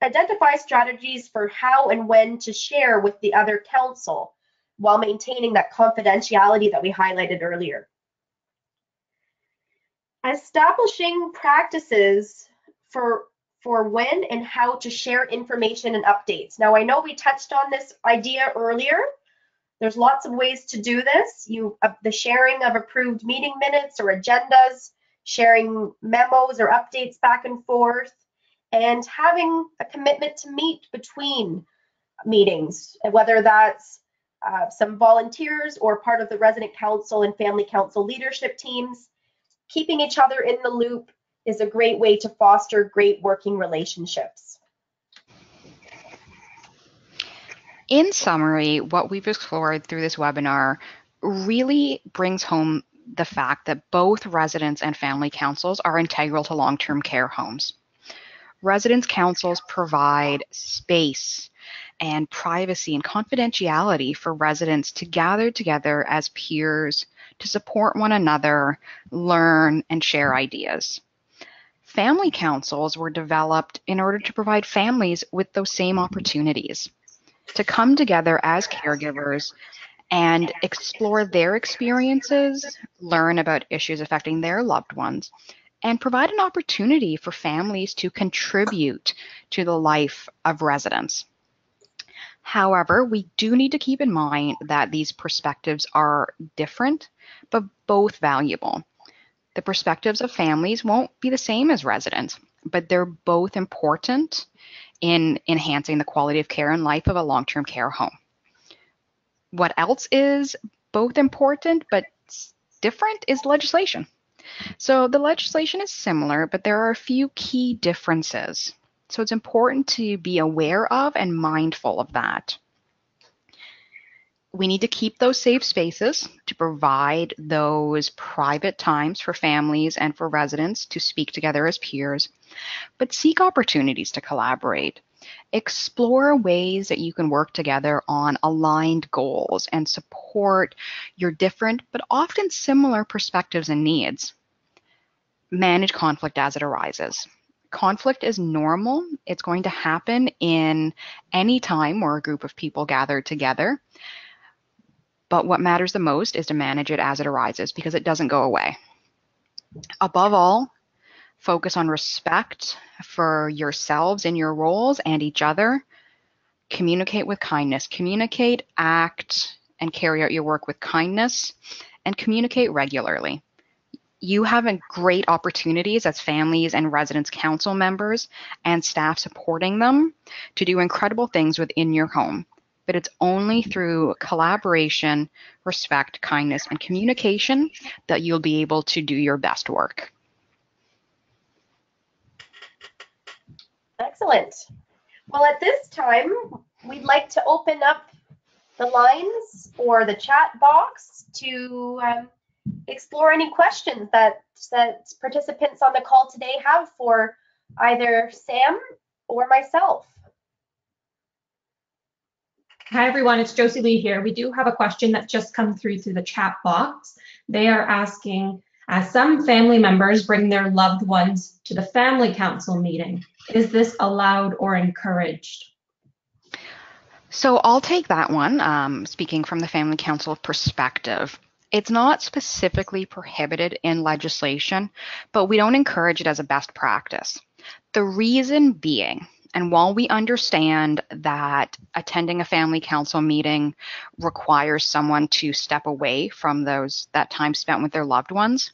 identify strategies for how and when to share with the other council while maintaining that confidentiality that we highlighted earlier. Establishing practices for, for when and how to share information and updates. Now, I know we touched on this idea earlier. There's lots of ways to do this. You, uh, the sharing of approved meeting minutes or agendas, sharing memos or updates back and forth, and having a commitment to meet between meetings, whether that's uh, some volunteers or part of the resident council and family council leadership teams. Keeping each other in the loop is a great way to foster great working relationships. In summary, what we've explored through this webinar really brings home the fact that both residents and family councils are integral to long-term care homes. Residents' councils provide space and privacy and confidentiality for residents to gather together as peers to support one another, learn, and share ideas. Family councils were developed in order to provide families with those same opportunities to come together as caregivers and explore their experiences, learn about issues affecting their loved ones, and provide an opportunity for families to contribute to the life of residents. However, we do need to keep in mind that these perspectives are different, but both valuable. The perspectives of families won't be the same as residents, but they're both important in enhancing the quality of care and life of a long-term care home. What else is both important but different is legislation. So the legislation is similar, but there are a few key differences. So it's important to be aware of and mindful of that. We need to keep those safe spaces to provide those private times for families and for residents to speak together as peers, but seek opportunities to collaborate. Explore ways that you can work together on aligned goals and support your different but often similar perspectives and needs. Manage conflict as it arises. Conflict is normal. It's going to happen in any time where a group of people gather together. But what matters the most is to manage it as it arises, because it doesn't go away. Above all, focus on respect for yourselves in your roles and each other. Communicate with kindness. Communicate, act, and carry out your work with kindness, and communicate regularly. You have great opportunities as families and residents council members and staff supporting them to do incredible things within your home. But it's only through collaboration, respect, kindness, and communication that you'll be able to do your best work. Excellent. Well, at this time, we'd like to open up the lines or the chat box to um, explore any questions that, that participants on the call today have for either Sam or myself. Hi everyone, it's Josie Lee here. We do have a question that's just come through through the chat box. They are asking, as some family members bring their loved ones to the family council meeting, is this allowed or encouraged? So I'll take that one, um, speaking from the family council perspective. It's not specifically prohibited in legislation, but we don't encourage it as a best practice. The reason being, and while we understand that attending a family council meeting requires someone to step away from those that time spent with their loved ones,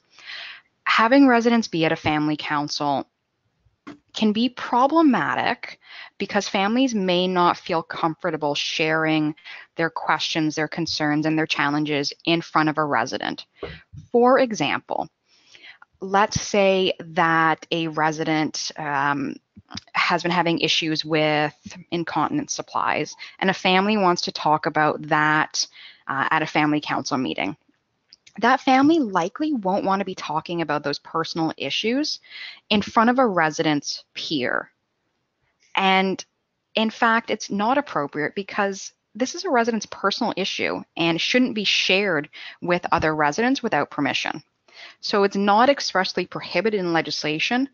having residents be at a family council can be problematic because families may not feel comfortable sharing their questions, their concerns, and their challenges in front of a resident. For example, let's say that a resident um, has been having issues with incontinence supplies, and a family wants to talk about that uh, at a family council meeting. That family likely won't want to be talking about those personal issues in front of a resident's peer. And in fact, it's not appropriate because this is a resident's personal issue and shouldn't be shared with other residents without permission. So it's not expressly prohibited in legislation,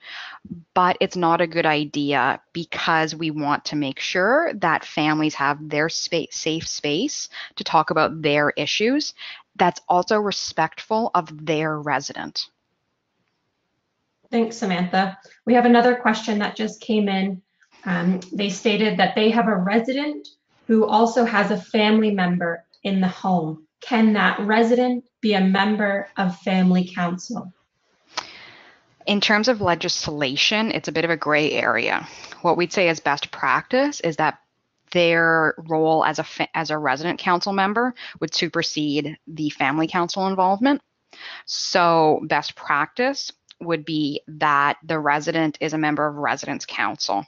but it's not a good idea because we want to make sure that families have their space, safe space to talk about their issues that's also respectful of their resident. Thanks, Samantha. We have another question that just came in. Um, they stated that they have a resident who also has a family member in the home. Can that resident be a member of family council? In terms of legislation, it's a bit of a gray area. What we'd say as best practice is that their role as a, as a resident council member would supersede the family council involvement. So best practice would be that the resident is a member of residents' council.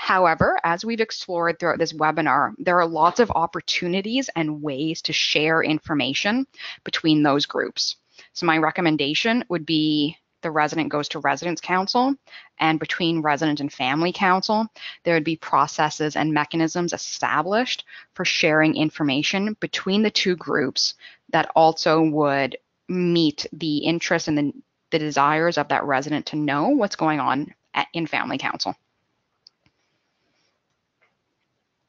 However, as we've explored throughout this webinar, there are lots of opportunities and ways to share information between those groups. So my recommendation would be the resident goes to residents' council, and between resident and family council, there would be processes and mechanisms established for sharing information between the two groups that also would meet the interests and the, the desires of that resident to know what's going on at, in family council.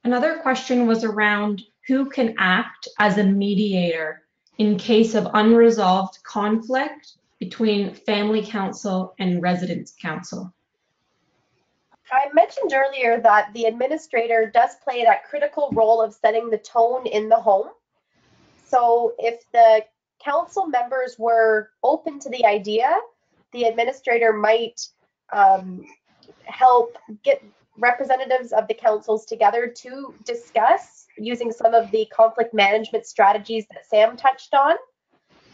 Another question was around who can act as a mediator in case of unresolved conflict between family council and residents council. I mentioned earlier that the administrator does play that critical role of setting the tone in the home. So if the council members were open to the idea, the administrator might um, help get representatives of the councils together to discuss using some of the conflict management strategies that Sam touched on.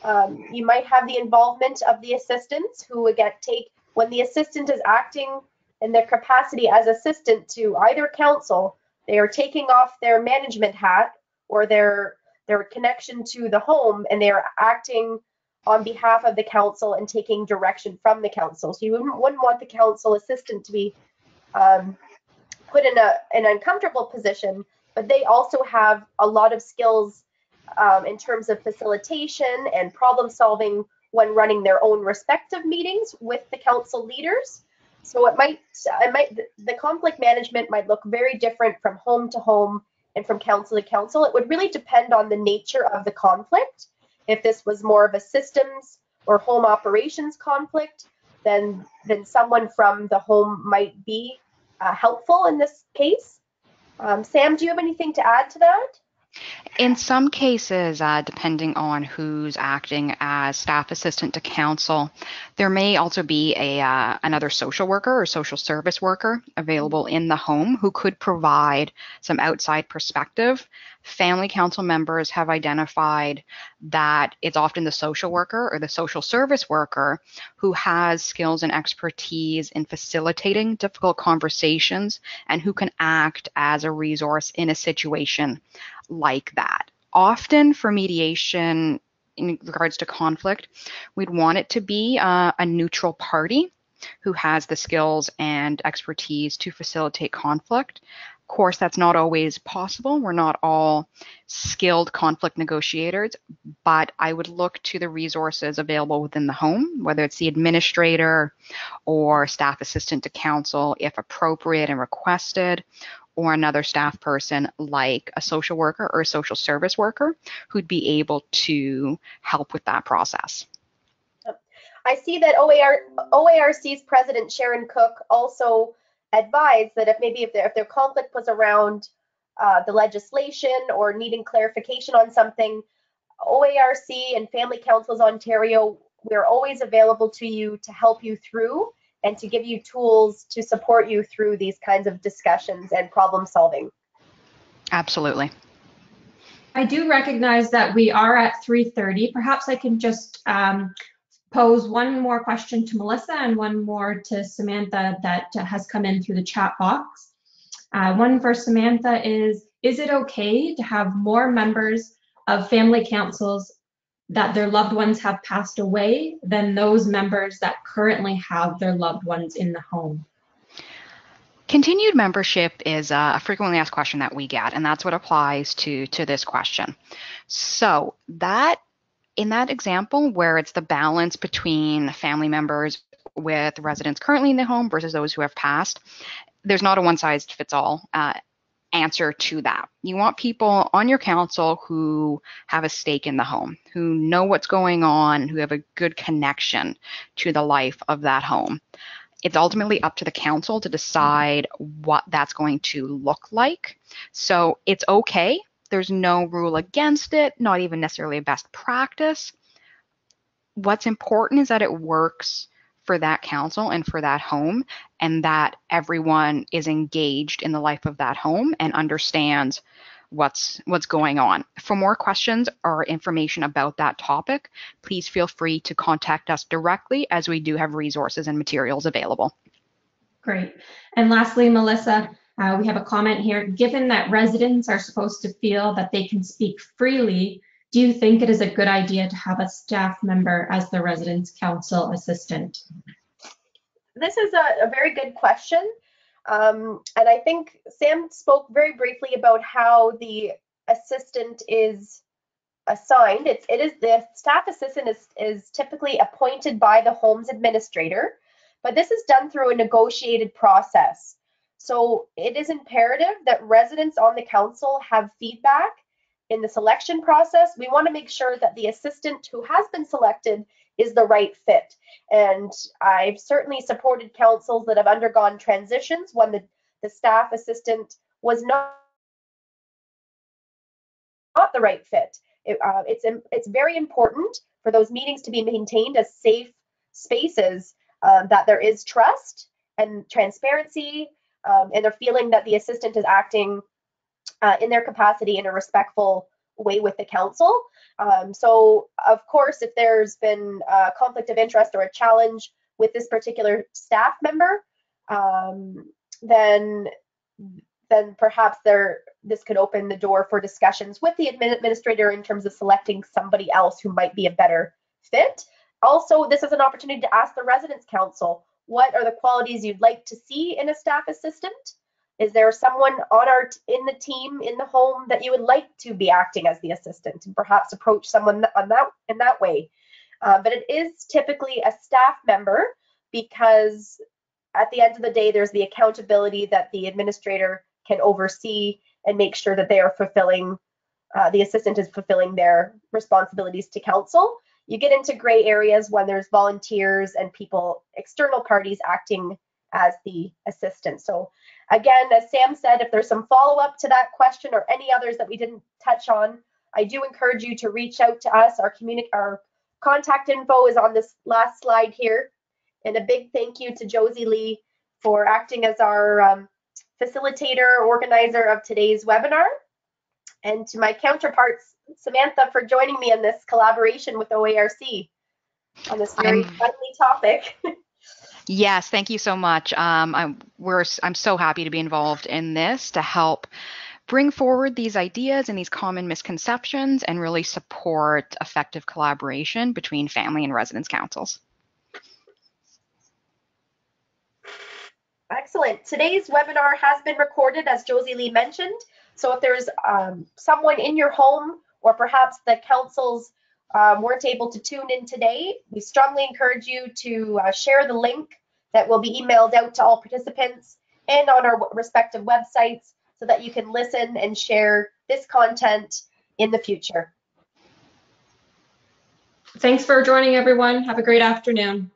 Um, you might have the involvement of the assistants who again take, when the assistant is acting in their capacity as assistant to either council, they are taking off their management hat or their, their connection to the home, and they are acting on behalf of the council and taking direction from the council. So you wouldn't, wouldn't want the council assistant to be um, put in a, an uncomfortable position, but they also have a lot of skills um, in terms of facilitation and problem solving when running their own respective meetings with the council leaders. So it might, it might, the conflict management might look very different from home to home and from council to council. It would really depend on the nature of the conflict. If this was more of a systems or home operations conflict, then, then someone from the home might be Uh, helpful in this case. Um, Sam, do you have anything to add to that? In some cases, uh, depending on who's acting as staff assistant to council, there may also be a uh, another social worker or social service worker available in the home who could provide some outside perspective. Family council members have identified that it's often the social worker or the social service worker who has skills and expertise in facilitating difficult conversations and who can act as a resource in a situation like that. Often for mediation in regards to conflict, we'd want it to be uh, a neutral party who has the skills and expertise to facilitate conflict. Of course, that's not always possible. We're not all skilled conflict negotiators, but I would look to the resources available within the home, whether it's the administrator or staff assistant to counsel, if appropriate and requested, or another staff person like a social worker or a social service worker who'd be able to help with that process. I see that O A R, O A R C's president, Sharon Cook, also advise that if maybe if their, if their conflict was around uh, the legislation or needing clarification on something, O A R C and Family Councils Ontario, we're always available to you to help you through and to give you tools to support you through these kinds of discussions and problem solving. Absolutely. I do recognize that we are at three thirty. Perhaps I can just um, pose one more question to Melissa and one more to Samantha that has come in through the chat box. Uh, one for Samantha is, is it okay to have more members of family councils that their loved ones have passed away than those members that currently have their loved ones in the home? Continued membership is a frequently asked question that we get, and that's what applies to, to this question. So that in that example, where it's the balance between family members with residents currently in the home versus those who have passed, there's not a one-size-fits-all uh, answer to that. You want people on your council who have a stake in the home, who know what's going on, who have a good connection to the life of that home. It's ultimately up to the council to decide what that's going to look like. So it's okay. There's no rule against it, not even necessarily a best practice. What's important is that it works for that council and for that home, and that everyone is engaged in the life of that home and understands what's what's going on. For more questions or information about that topic, please feel free to contact us directly, as we do have resources and materials available. Great. And lastly, Melissa, Uh, we have a comment here. Given that residents are supposed to feel that they can speak freely, do you think it is a good idea to have a staff member as the residents' council assistant? This is a, a very good question. Um, and I think Sam spoke very briefly about how the assistant is assigned. It's, it is the staff assistant is, is typically appointed by the home's administrator, but this is done through a negotiated process. So it is imperative that residents on the council have feedback in the selection process. We want to make sure that the assistant who has been selected is the right fit. And I've certainly supported councils that have undergone transitions when the, the staff assistant was not, not the right fit. It, uh, it's, it's very important for those meetings to be maintained as safe spaces, uh, that there is trust and transparency, Um, and they're feeling that the assistant is acting uh, in their capacity in a respectful way with the council. Um, so, of course, if there's been a conflict of interest or a challenge with this particular staff member, um, then then perhaps there this could open the door for discussions with the administrator in terms of selecting somebody else who might be a better fit. Also, this is an opportunity to ask the residents' council, what are the qualities you'd like to see in a staff assistant? Is there someone on our in the team, in the home, that you would like to be acting as the assistant, and perhaps approach someone on that in that way? Uh, but it is typically a staff member, because at the end of the day, there's the accountability that the administrator can oversee and make sure that they are fulfilling, uh, the assistant is fulfilling their responsibilities to council. You get into gray areas when there's volunteers and people, external parties, acting as the assistant. So again, as Sam said, if there's some follow-up to that question or any others that we didn't touch on, I do encourage you to reach out to us. Our, our contact info is on this last slide here. And a big thank you to Josie Lee for acting as our um, facilitator, organizer of today's webinar, and to my counterparts, Samantha, for joining me in this collaboration with O A R C on this very I'm, friendly topic. Yes, thank you so much. Um, I'm, we're, I'm so happy to be involved in this to help bring forward these ideas and these common misconceptions and really support effective collaboration between family and residence councils. Excellent. Today's webinar has been recorded, as Josie Lee mentioned. So if there's um, someone in your home, or perhaps the councils um, weren't able to tune in today, we strongly encourage you to uh, share the link that will be emailed out to all participants and on our respective websites, so that you can listen and share this content in the future. Thanks for joining, everyone. Have a great afternoon.